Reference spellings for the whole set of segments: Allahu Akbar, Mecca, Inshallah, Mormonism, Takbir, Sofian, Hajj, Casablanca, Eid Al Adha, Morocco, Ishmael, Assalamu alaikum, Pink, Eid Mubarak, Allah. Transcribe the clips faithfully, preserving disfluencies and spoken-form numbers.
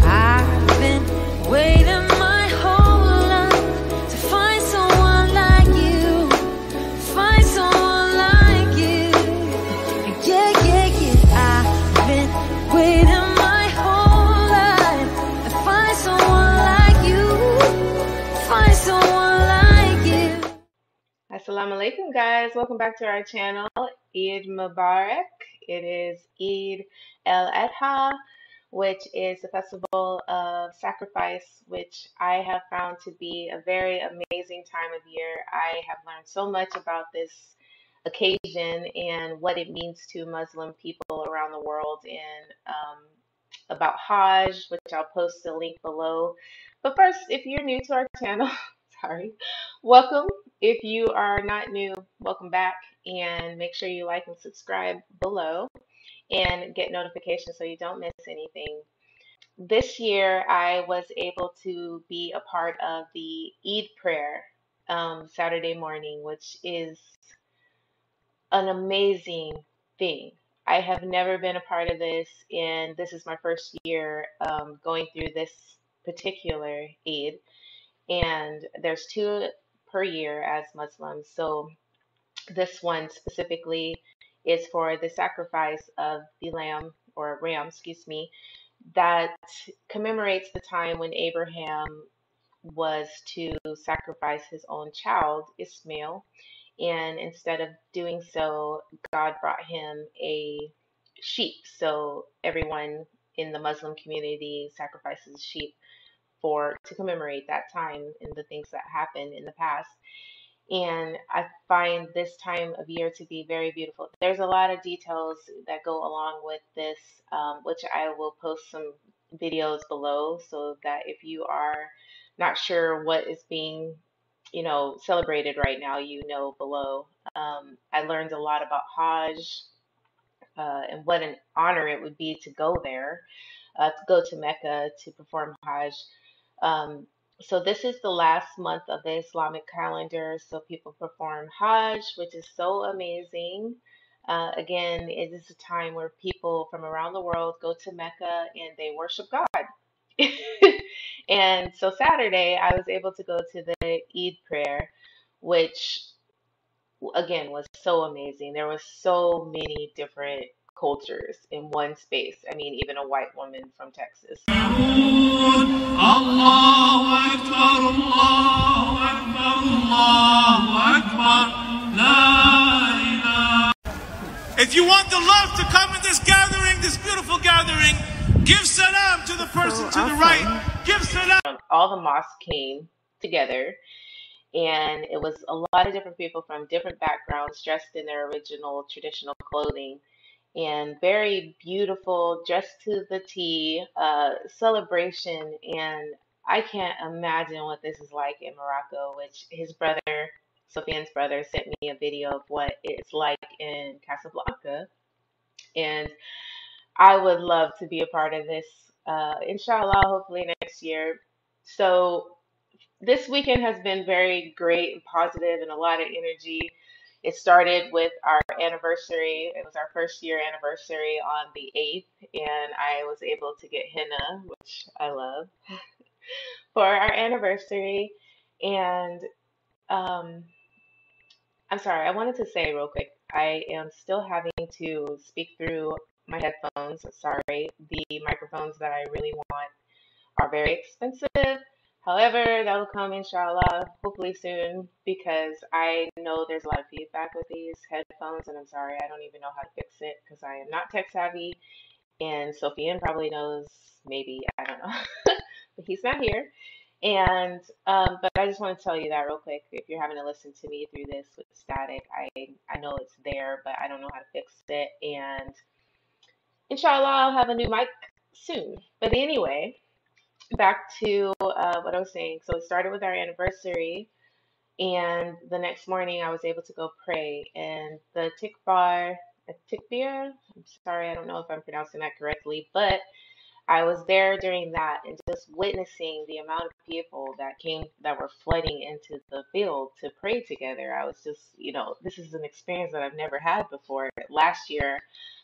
I've been waiting my whole life to find someone like you, find someone like you. Yeah, yeah, yeah. I've been waiting my whole life to find someone like you, find someone like you. Assalamu alaikum, guys. Welcome back to our channel. Eid Mubarak. It is Eid Al Adha, which is the festival of sacrifice, which I have found to be a very amazing time of year. I have learned so much about this occasion and what it means to Muslim people around the world, and um, about Hajj, which I'll post a link below. But first, if you're new to our channel, sorry, welcome. If you are not new, welcome back, and make sure you like and subscribe below and get notifications so you don't miss anything. This year, I was able to be a part of the Eid prayer um, Saturday morning, which is an amazing thing. I have never been a part of this, and this is my first year um, going through this particular Eid. And there's two per year as Muslims. So this one specifically is for the sacrifice of the lamb, or ram, excuse me, that commemorates the time when Abraham was to sacrifice his own child, Ishmael. And instead of doing so, God brought him a sheep. So everyone in the Muslim community sacrifices sheep for to commemorate that time and the things that happened in the past. And I find this time of year to be very beautiful. There's a lot of details that go along with this, um, which I will post some videos below, so that if you are not sure what is being, you know, celebrated right now, you know below. Um, I learned a lot about Hajj uh, and what an honor it would be to go there, uh, to go to Mecca to perform Hajj. Um, So this is the last month of the Islamic calendar. So people perform Hajj, which is so amazing. Uh, again, it is a time where people from around the world go to Mecca and they worship God. And so Saturday, I was able to go to the Eid prayer, which again was so amazing. There were so many different cultures in one space. I mean, even a white woman from Texas. Allahu Akbar, Allahu Akbar, Allahu Akbar, la ilaha. If you want the love to come in this gathering, this beautiful gathering, give salam to the person so to awesome. The right. Give salam. All the mosques came together, and it was a lot of different people from different backgrounds dressed in their original traditional clothing. And very beautiful, dressed to the T, uh, celebration. And I can't imagine what this is like in Morocco, which his brother, Sofian's brother, sent me a video of what it's like in Casablanca. And I would love to be a part of this, uh, inshallah, hopefully next year. So this weekend has been very great and positive and a lot of energy. It started with our anniversary. It was our first year anniversary on the eighth, and I was able to get henna, which I love, for our anniversary. And um, I'm sorry, I wanted to say real quick, I am still having to speak through my headphones. Sorry, the microphones that I really want are very expensive. However, that'll come inshallah, hopefully soon, because I know there's a lot of feedback with these headphones, and I'm sorry, I don't even know how to fix it because I am not tech savvy, and Sofian probably knows, maybe, I don't know, but he's not here. And, um, but I just want to tell you that real quick. If you're having to listen to me through this with static, I, I know it's there, but I don't know how to fix it, and inshallah, I'll have a new mic soon. But anyway, back to uh, what I was saying. So it started with our anniversary, and the next morning I was able to go pray. And the Takbir, Takbir, I'm sorry, I don't know if I'm pronouncing that correctly, but I was there during that and just witnessing the amount of people that came, that were flooding into the field to pray together. I was just, you know, this is an experience that I've never had before. Last year,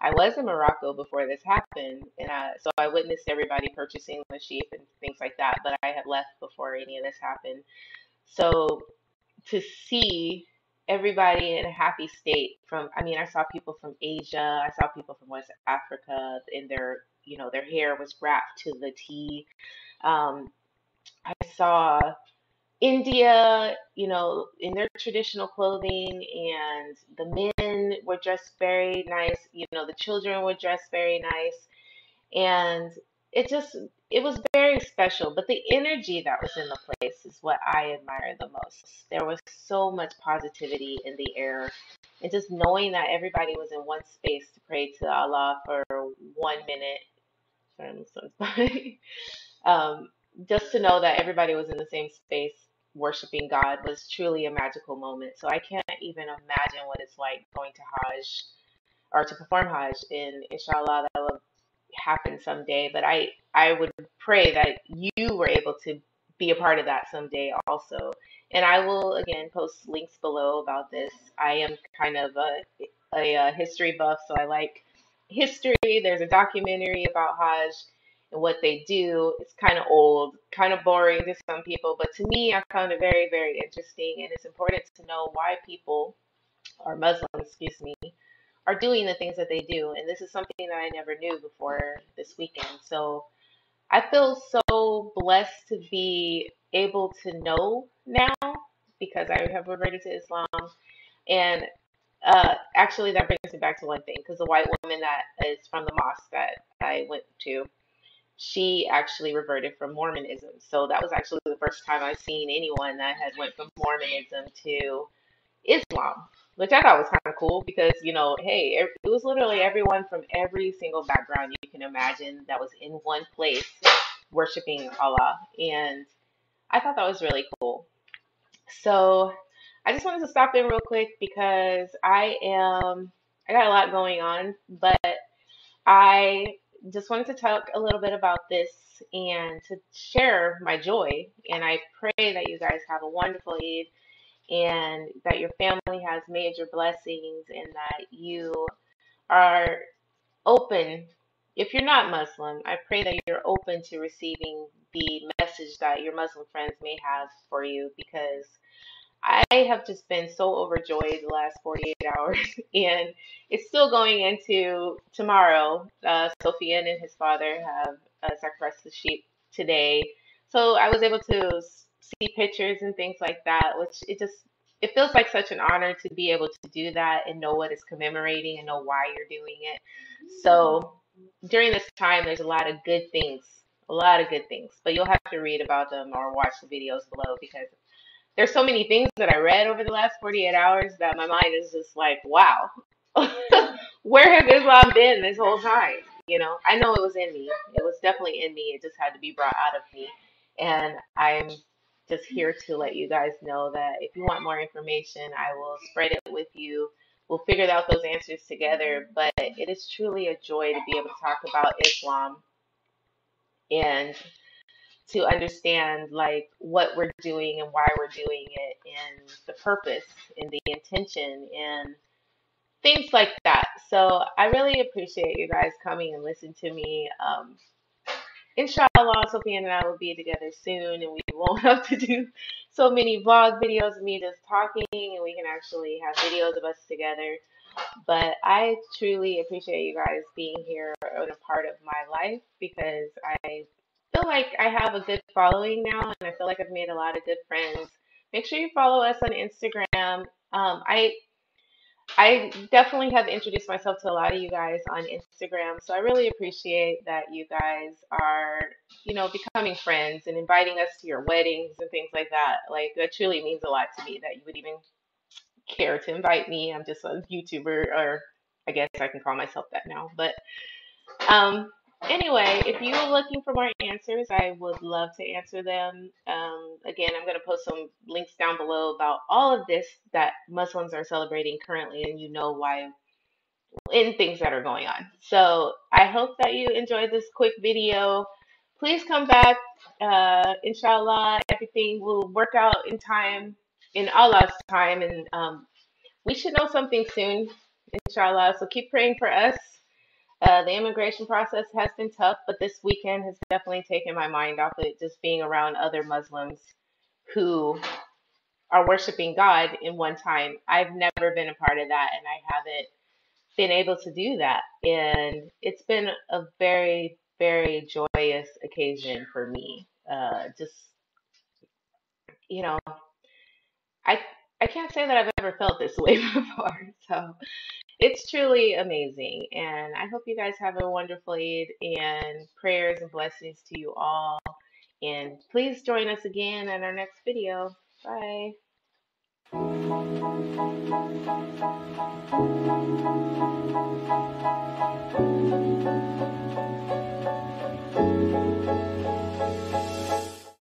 I was in Morocco before this happened, and I, so I witnessed everybody purchasing the sheep and things like that, but I had left before any of this happened. So to see everybody in a happy state from, I mean, I saw people from Asia, I saw people from West Africa, and their, you know, their hair was wrapped to the T. Um, I saw India, you know, in their traditional clothing, and the men were dressed very nice, you know, the children were dressed very nice, and it just, it was very special. But the energy that was in the place is what I admire the most. There was so much positivity in the air, and just knowing that everybody was in one space to pray to Allah for one minute. Sorry, I'm so sorry. um, just to know that everybody was in the same space worshiping God was truly a magical moment. So I can't even imagine what it's like going to Hajj or to perform Hajj, and inshallah that will happen someday. But I, I would pray that you were able to be a part of that someday also. And I will, again, post links below about this. I am kind of a, a, a history buff, so I like history. There's a documentary about Hajj and what they do. It's kind of old, kind of boring to some people, but to me, I found it very, very interesting. And it's important to know why people, or Muslims, excuse me, are doing the things that they do. And this is something that I never knew before this weekend. So I feel so blessed to be able to know now, because I have reverted to Islam. And uh, actually, that brings me back to one thing, because the white woman that is from the mosque that I went to, she actually reverted from Mormonism. So that was actually the first time I've seen anyone that had went from Mormonism to Islam, which I thought was kind of cool because, you know, hey, it was literally everyone from every single background you can imagine that was in one place worshiping Allah. And I thought that was really cool. So I just wanted to stop in real quick because I am, I got a lot going on, but I just wanted to talk a little bit about this and to share my joy. And I pray that you guys have a wonderful Eid, and that your family has major blessings, and that you are open. If you're not Muslim, I pray that you're open to receiving the message that your Muslim friends may have for you, because I have just been so overjoyed the last forty-eight hours, and it's still going into tomorrow. Uh, Sofian and his father have uh, sacrificed the sheep today. So I was able to see pictures and things like that, which it just, it feels like such an honor to be able to do that and know what it's commemorating and know why you're doing it. So during this time, there's a lot of good things, a lot of good things, but you'll have to read about them or watch the videos below, because there's so many things that I read over the last forty-eight hours that my mind is just like, wow, where has Islam been this whole time? You know, I know it was in me. It was definitely in me. It just had to be brought out of me. And I'm just here to let you guys know that if you want more information, I will spread it with you. We'll figure out those answers together. But it is truly a joy to be able to talk about Islam and to understand like what we're doing and why we're doing it, and the purpose and the intention and things like that. So I really appreciate you guys coming and listening to me. Um, inshallah, Sofian and I will be together soon, and we won't have to do so many vlog videos of me just talking, and we can actually have videos of us together. But I truly appreciate you guys being here and a part of my life, because I feel like I have a good following now, and I feel like I've made a lot of good friends. Make sure you follow us on Instagram. Um, I I definitely have introduced myself to a lot of you guys on Instagram, so I really appreciate that you guys are, you know, becoming friends and inviting us to your weddings and things like that. Like, that truly means a lot to me that you would even care to invite me. I'm just a YouTuber, or I guess I can call myself that now, but um. Anyway, if you're looking for more answers, I would love to answer them. Um, again, I'm going to post some links down below about all of this that Muslims are celebrating currently, and you know why, and things that are going on. So I hope that you enjoyed this quick video. Please come back. Uh, inshallah, everything will work out in time, in Allah's time, and um, we should know something soon, inshallah. So keep praying for us. Uh, the immigration process has been tough, but this weekend has definitely taken my mind off it, just being around other Muslims who are worshiping God in one time. I've never been a part of that, and I haven't been able to do that. And it's been a very, very joyous occasion for me. Uh, just, you know, I I can't say that I've ever felt this way before. So it's truly amazing. And I hope you guys have a wonderful Eid, and prayers and blessings to you all. And please join us again in our next video. Bye.